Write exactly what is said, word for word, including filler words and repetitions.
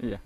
Yeah.